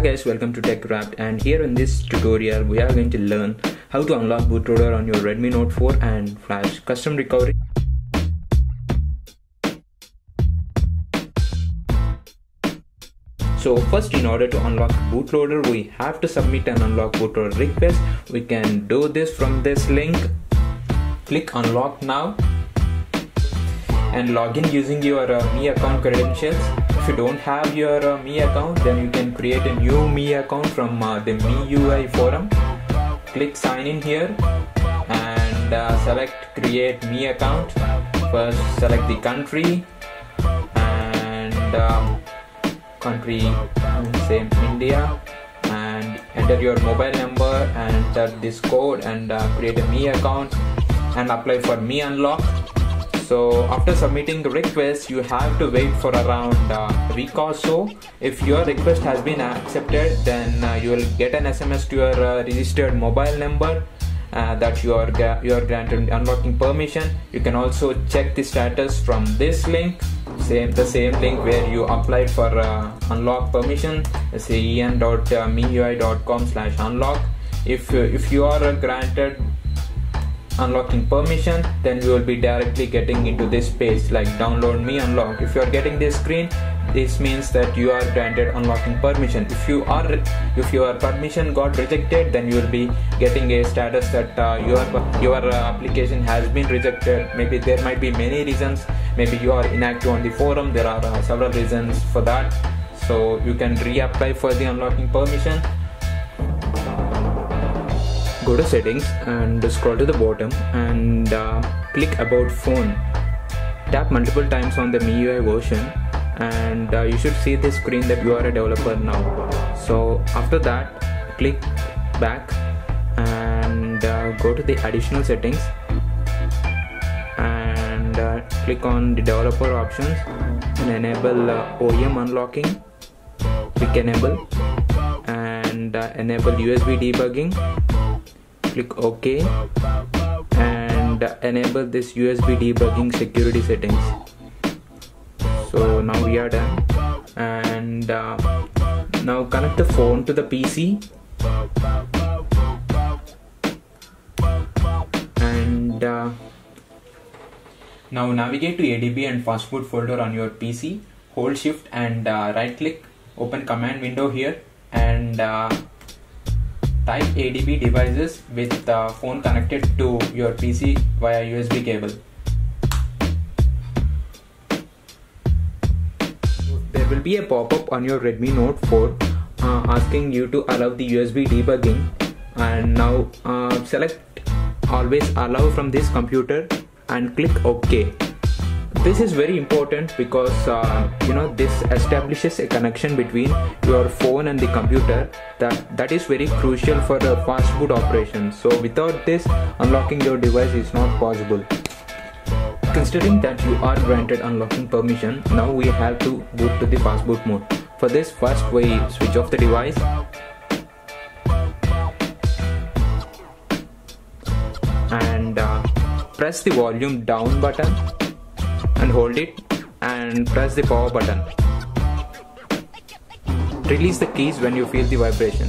Hi guys, welcome to TechRapt, and here in this tutorial we are going to learn how to unlock bootloader on your Redmi Note 4 and flash custom recovery. So first, in order to unlock bootloader, we have to submit an unlock bootloader request. We can do this from this link. Click unlock now and log in using your Mi account credentials. If you don't have your Mi account, then you can create a new Mi account from the MIUI forum. Click sign in here and select create Mi account. First select the country and country, say India, and enter your mobile number and type this code and create a Mi account and apply for Mi Unlock. So after submitting the request, you have to wait for around a week or so. If your request has been accepted, then you will get an SMS to your registered mobile number that you are granted unlocking permission. You can also check the status from this link, the same link where you applied for unlock permission. It's en.miui.com/unlock. If you are granted unlocking permission, then you will be directly getting into this page like download Mi Unlock. If you are getting this screen, this means that you are granted unlocking permission. If your permission got rejected, then you will be getting a status that your application has been rejected. Maybe there might be many reasons. Maybe you are inactive on the forum. There are several reasons for that. So you can reapply for the unlocking permission. Go to settings and scroll to the bottom and click about phone. Tap multiple times on the MIUI version and you should see this screen that you are a developer now. So after that, click back and go to the additional settings and click on the developer options and enable OEM unlocking. Click enable and enable USB debugging. Click OK and enable this USB debugging security settings. So now we are done, and now connect the phone to the PC and now navigate to ADB and fastboot folder on your PC. Hold shift and right click, open command window here, and type ADB devices with the phone connected to your PC via USB cable. There will be a pop-up on your Redmi Note 4 asking you to allow the USB debugging, and now select always allow from this computer and click OK. This is very important because this establishes a connection between your phone and the computer that is very crucial for the fastboot operation. So without this, unlocking your device is not possible. Considering that you are granted unlocking permission, now we have to boot to the fastboot mode. For this, first we switch off the device. And press the volume down button and hold it and press the power button. Release the keys when you feel the vibration.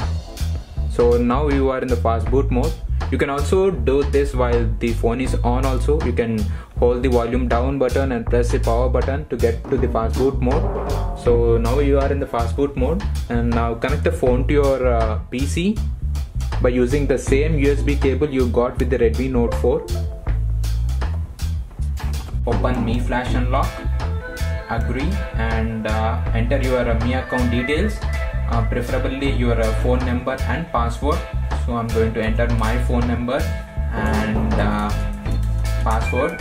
So now you are in the fastboot mode. You can also do this while the phone is on also. You can hold the volume down button and press the power button to get to the fastboot mode. So now you are in the fastboot mode, and now connect the phone to your PC by using the same USB cable you got with the Redmi Note 4. Open Mi Flash Unlock, agree, and enter your Mi account details, preferably your phone number and password. So I'm going to enter my phone number and password.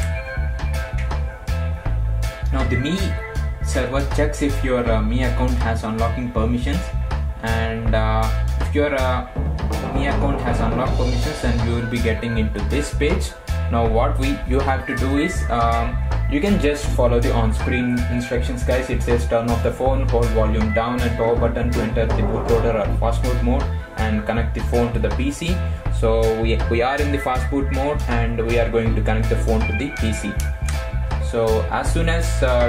Now the Mi server checks if your Mi account has unlocking permissions, and if your Mi account has unlocked permissions, then you will be getting into this page. Now what you have to do is, you can just follow the on-screen instructions, guys. It says turn off the phone, hold volume down and power button to enter the bootloader or fastboot mode, and connect the phone to the PC. So we are in the fastboot mode, and we are going to connect the phone to the PC. So as soon as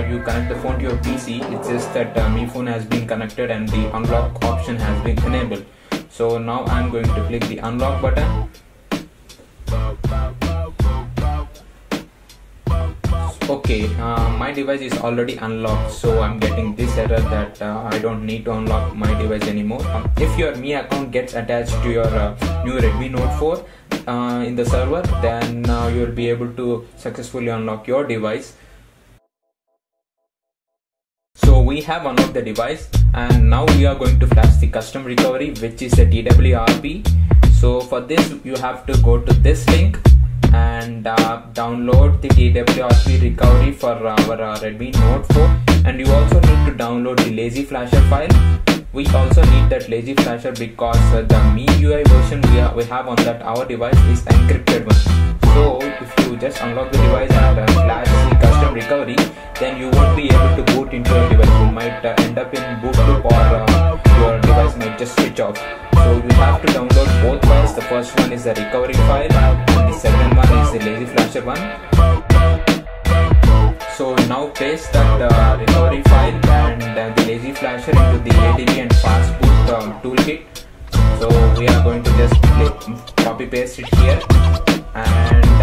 you connect the phone to your PC, it says that Mi phone has been connected and the unlock option has been enabled. So now I'm going to click the unlock button. Okay, my device is already unlocked, so I'm getting this error that I don't need to unlock my device anymore. If your Mi account gets attached to your new Redmi Note 4 in the server, then you'll be able to successfully unlock your device. So we have unlocked the device, and now we are going to flash the custom recovery, which is a TWRP. So for this, you have to go to this link and download the TWRP recovery for our Redmi Note 4, and you also need to download the Lazy Flasher file. We also need that Lazy Flasher because the MIUI version we have on that our device is encrypted one. So if you just unlock the device and flash the custom recovery, then you won't be able to boot into your device. You might end up in boot loop, or your device might just switch off. So you have to download both files. The first one is the recovery file and the second one is the Lazy Flasher one. So now paste that recovery file and the Lazy Flasher into the ADB and fastboot toolkit. So we are going to just copy paste it here, and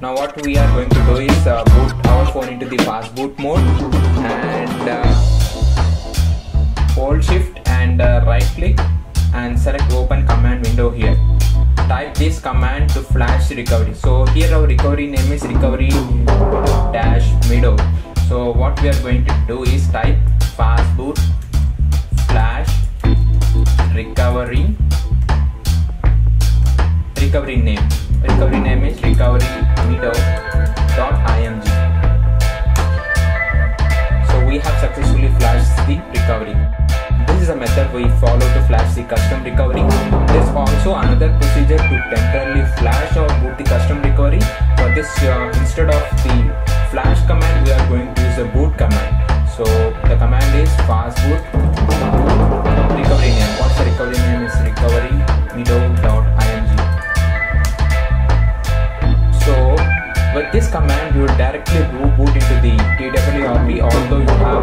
now what we are going to do is boot our phone into the fastboot mode, and hold shift and right click and select open command window. Here type this command to flash recovery. So here our recovery name is recovery-mido. So what we are going to do is type fastboot flash recovery name. Recovery name is recovery-mido.img. So we have successfully flashed the recovery. This is a method we follow to flash the custom recovery. There's also another procedure to temporarily flash or boot the custom recovery. For this, instead of the flash command, we are going to use a boot command. So the command is fastboot recovery name. What's the recovery name? Is recovery-mido.img. So with this command, you directly boot into the TWRP, although you have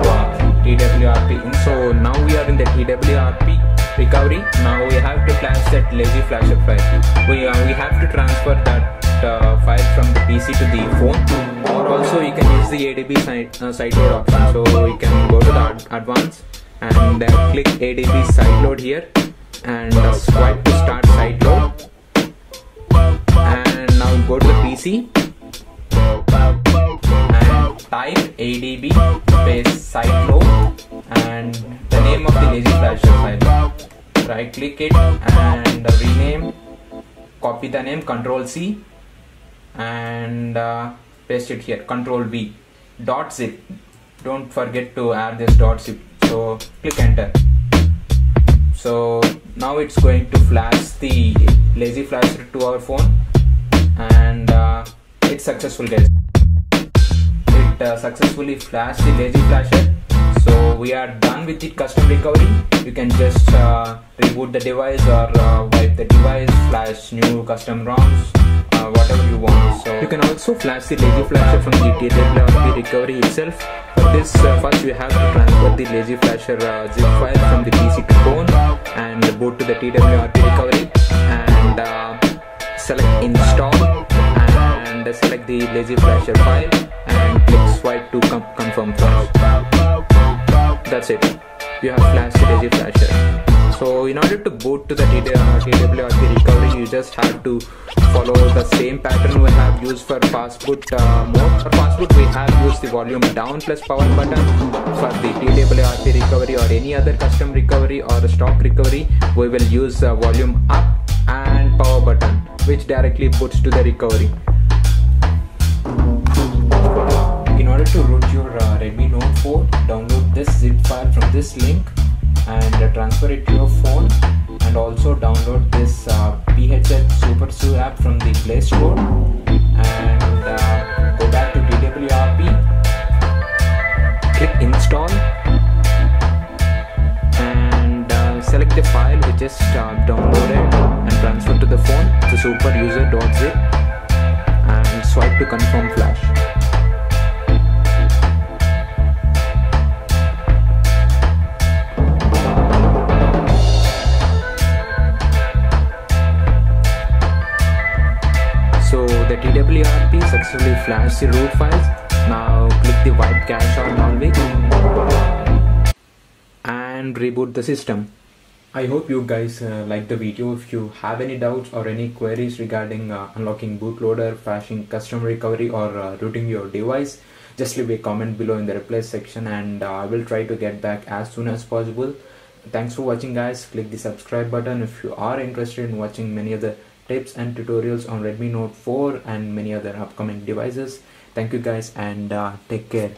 TWRP in. So now we are in the TWRP recovery. Now we have to flash that Lazy Flasher file. We have to transfer that file from the PC to the phone, or also you can use the ADB sideload option. So we can go to the advanced and click ADB sideload here and swipe to start sideload, and now go to the PC and type ADB space sideload and the name of the Lazy Flasher file. Right click it and rename, copy the name, Control C, and paste it here, Control V, .zip. Don't forget to add this .zip. So click enter. So now it's going to flash the Lazy Flasher to our phone, and it's successful, guys. It successfully flashed the Lazy Flasher. So we are done with the custom recovery. You can just reboot the device or wipe the device, flash new custom ROMs, whatever you want. So you can also flash the Lazy Flasher from the TWRP recovery itself. For this, first you have to transfer the Lazy Flasher zip file from the PC to phone and boot to the TWRP recovery, and select install and select the Lazy Flasher file and click swipe to confirm first. That's it. You have flashed the Lazy Flasher. So in order to boot to the TWRP recovery, you just have to follow the same pattern we have used for fastboot mode. For fastboot, we have used the volume down plus power button. For the TWRP recovery or any other custom recovery or stock recovery, we will use volume up and power button, which directly boots to the recovery. In order to root your Redmi Note 4, download this zip file from this link and transfer it to your phone, and also download this PHS SuperSU app from the Play Store, and go back to TWRP, click install, and select the file which is downloaded and transfer to the phone, the superuser.zip, and swipe to confirm flash. successfully flashed the root files. Now click the wipe cache on non-wake and reboot the system. I hope you guys liked the video. If you have any doubts or any queries regarding unlocking bootloader, flashing custom recovery, or rooting your device, just leave a comment below in the reply section, and I will try to get back as soon as possible. Thanks for watching, guys. Click the subscribe button if you are interested in watching many other tips and tutorials on Redmi Note 4 and many other upcoming devices. Thank you guys, and take care.